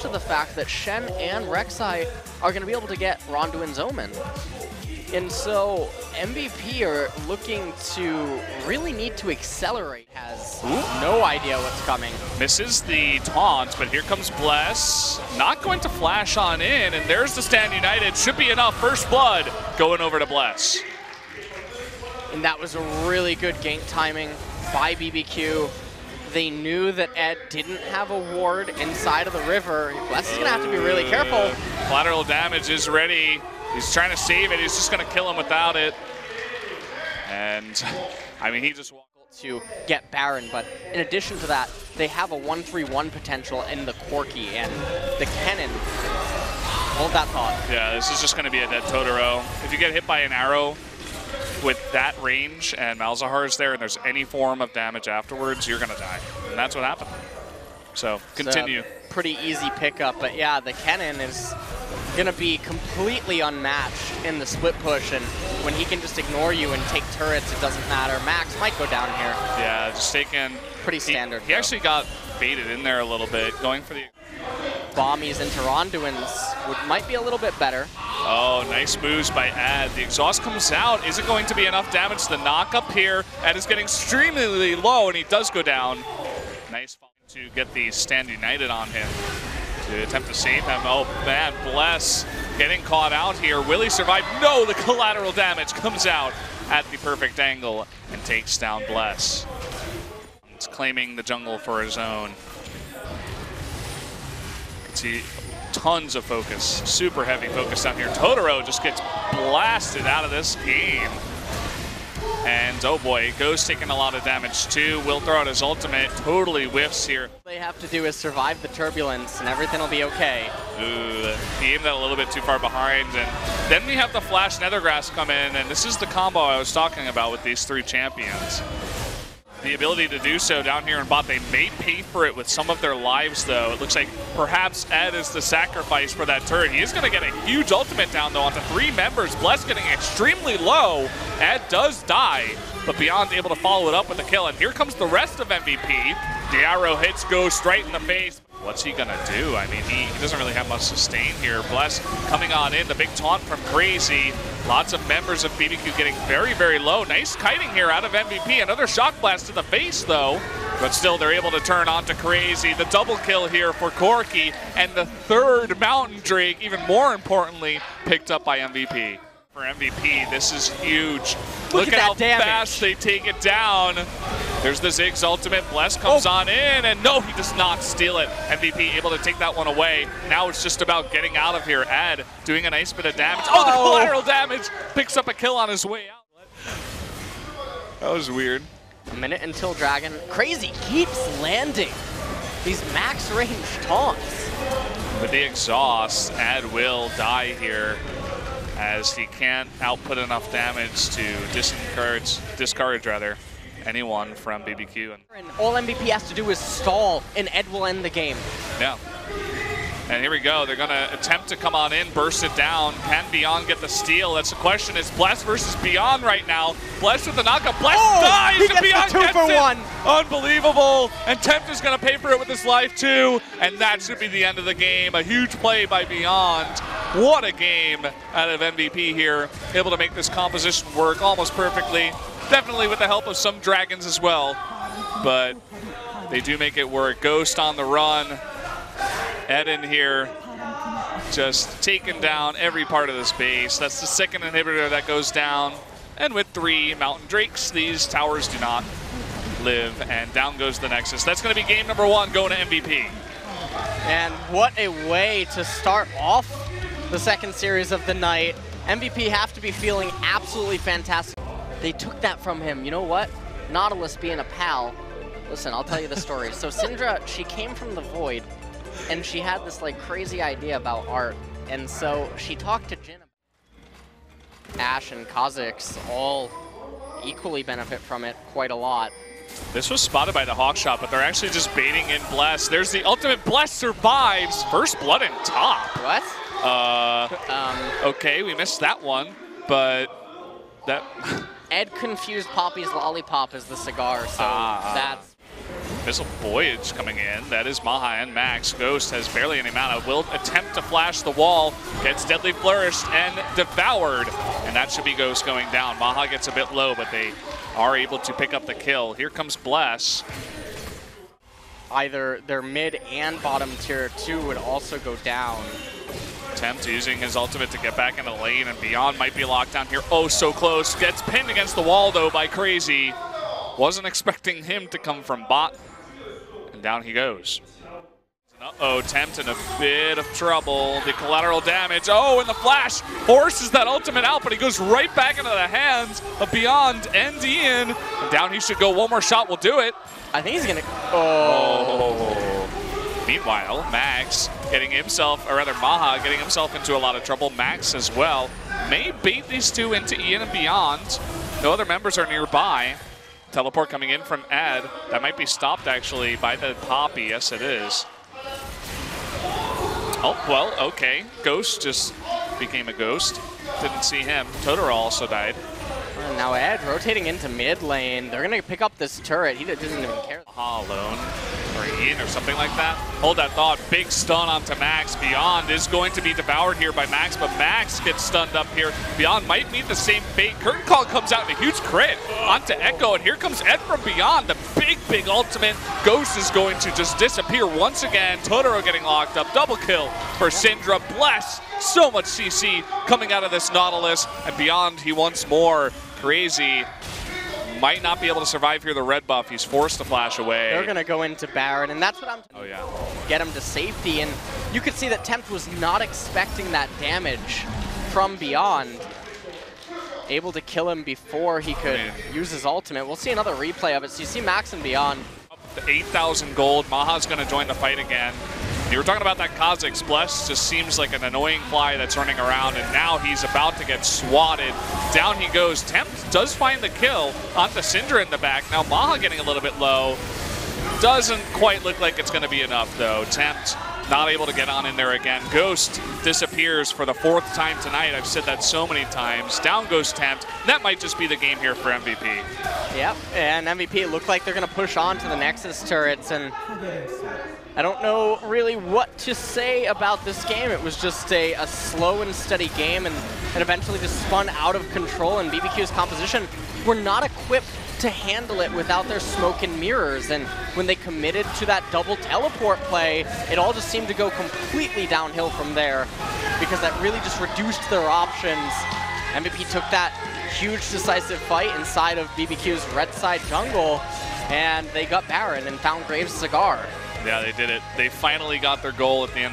to the fact that Shen and Rek'Sai are going to be able to get Randuin's Omen. And so MVP are looking to really need to accelerate. Has no idea what's coming. Misses the taunt, but here comes Bless. Not going to flash on in, and there's the Stand United. Should be enough. First blood going over to Bless. And that was a really good gank timing by BBQ. They knew that Ed didn't have a ward inside of the river. Bless is going to have to be really careful. Collateral damage is ready. He's trying to save it. He's just going to kill him without it. And, I mean, he just walked to get Baron. But in addition to that, they have a 1-3-1 potential in the Corki and the Kennen. Hold that thought. Yeah, this is just going to be a dead Totoro. If you get hit by an arrow with that range and Malzahar is there and there's any form of damage afterwards, you're going to die. And that's what happened. So, continue. Pretty easy pickup. But, yeah, the Kennen is gonna be completely unmatched in the split push, and when he can just ignore you and take turrets, it doesn't matter. Max might go down here. Yeah, just taking... Pretty standard. He actually got baited in there a little bit, going for the... Bombies into Randuin's might be a little bit better. Oh, nice moves by Ad. The exhaust comes out. Is it going to be enough damage to the knock up here? Ad is getting extremely low, and he does go down. Nice to get the Stand United on him. To attempt to save him. Oh, man, Bless getting caught out here. Will he survive? No, the collateral damage comes out at the perfect angle and takes down Bless. He's claiming the jungle for his own. You can see tons of focus, super heavy focus down here. Totoro just gets blasted out of this game. And oh boy, Ghost taking a lot of damage too. Will throw out his ultimate, totally whiffs here. All they have to do is survive the turbulence and everything will be okay. Ooh, he aimed that a little bit too far behind. And then we have the Flash Nethergrass come in, and this is the combo I was talking about with these three champions. The ability to do so down here in bot, they may pay for it with some of their lives though. It looks like perhaps Ed is the sacrifice for that turret. He is going to get a huge ultimate down though onto three members. Bless getting extremely low. Ed does die, but Beyond able to follow it up with a kill. And here comes the rest of MVP. The arrow hits Ghost right in the face. What's he gonna do? I mean, he doesn't really have much sustain here. Bless coming on in, the big taunt from Crazy. Lots of members of BBQ getting very, very low. Nice kiting here out of MVP. Another shock blast to the face, though. But still, they're able to turn on to Crazy. The double kill here for Corki. And the third Mountain Drake, even more importantly, picked up by MVP. For MVP, this is huge. Look at how fast they take it down. There's the Ziggs ultimate. Bless comes on in, and no, he does not steal it. MVP able to take that one away. Now it's just about getting out of here. Ad doing a nice bit of damage. Oh, the collateral damage picks up a kill on his way out. That was weird. A minute until Dragon. Crazy keeps landing these max range taunts. With the exhaust, Ad will die here, as he can't output enough damage to discourage anyone from BBQ. And all MVP has to do is stall, and Ed will end the game. Yeah. And here we go. They're going to attempt to come on in, burst it down. Can Beyond get the steal? That's the question. It's Bless versus Beyond right now. Bless with the knockup. Bless dies, and Beyond gets it. Unbelievable. And Tempt is going to pay for it with his life, too. And that should be the end of the game. A huge play by Beyond. What a game out of MVP here. Able to make this composition work almost perfectly. Definitely with the help of some dragons as well. But they do make it work. Ghost on the run. Ed in here just taking down every part of this base. That's the second inhibitor that goes down. And with three Mountain Drakes, these towers do not live. And down goes the Nexus. That's going to be game number one going to MVP. And what a way to start off the second series of the night. MVP have to be feeling absolutely fantastic. They took that from him. You know what? Nautilus being a pal. Listen, I'll tell you the story. So Syndra, she came from the void, and she had this like crazy idea about art. And so she talked to Jin. Ash and Kha'zix all equally benefit from it quite a lot. This was spotted by the Hawkshot, but they're actually just baiting in Bless. There's the ultimate. Bless survives. First blood in top. What? Okay, we missed that one, but that... Ed confused Poppy's lollipop as the cigar, so that's... Missile Voyage coming in. That is Maha and Max. Ghost has barely any mana. Will attempt to flash the wall. Gets Deadly Flourished and devoured. And that should be Ghost going down. Maha gets a bit low, but they are able to pick up the kill. Here comes Bless. Either their mid and bottom tier two would also go down. Tempt using his ultimate to get back into the lane, and Beyond might be locked down here. Oh, so close. Gets pinned against the wall, though, by Crazy. Wasn't expecting him to come from bot. And down he goes. Uh-oh, Tempt in a bit of trouble. The collateral damage. Oh, and the flash forces that ultimate out, but he goes right back into the hands of Beyond and Ian. And down he should go. One more shot will do it. I think he's going to... Oh. Meanwhile, Max getting himself, or rather Maha, getting himself into a lot of trouble. Max as well. May bait these two into Ian and Beyond. No other members are nearby. Teleport coming in from Ad. That might be stopped, actually, by the Poppy. Yes, it is. Oh, well, okay. Ghost just became a ghost. Didn't see him. Totoro also died. And now Ad rotating into mid lane. They're going to pick up this turret. He doesn't even care. Alone. Or Ian or something like that. Hold that thought. Big stun onto Max. Beyond is going to be devoured here by Max, but Max gets stunned up here. Beyond might meet the same fate. Curtain Call comes out in a huge crit onto Echo, and here comes Ed from Beyond. The big ultimate. Ghost is going to just disappear once again. Totoro getting locked up. Double kill for Syndra. Bless. So much CC coming out of this Nautilus, and Beyond he once more. Crazy might not be able to survive here. The red buff, he's forced to flash away. They're gonna go into Baron, and that's what I'm talking about. Oh yeah. Get him to safety, and you could see that Tempt was not expecting that damage from Beyond. Able to kill him before he could use his ultimate. We'll see another replay of it. So you see Max and Beyond. Up to 8,000 gold. Maha's gonna join the fight again. You were talking about that Kha'zix. Bless just seems like an annoying fly that's running around, and now he's about to get swatted. Down he goes. Tempt does find the kill onto Syndra in the back. Now Maha getting a little bit low. Doesn't quite look like it's going to be enough, though. Tempt not able to get on in there again. Ghost disappears for the fourth time tonight. I've said that so many times. Down goes Tempt. That might just be the game here for MVP. Yep, and MVP looked like they're going to push on to the Nexus turrets, and I don't know really what to say about this game. It was just a slow and steady game, and eventually just spun out of control, and BBQ's composition were not equipped to handle it without their smoke and mirrors, and when they committed to that double teleport play, it all just seemed to go completely downhill from there, because that really just reduced their options. MVP took that huge decisive fight inside of BBQ's red side jungle, and they got Baron and found Graves' Cigar. Yeah, they did it. They finally got their goal at the end.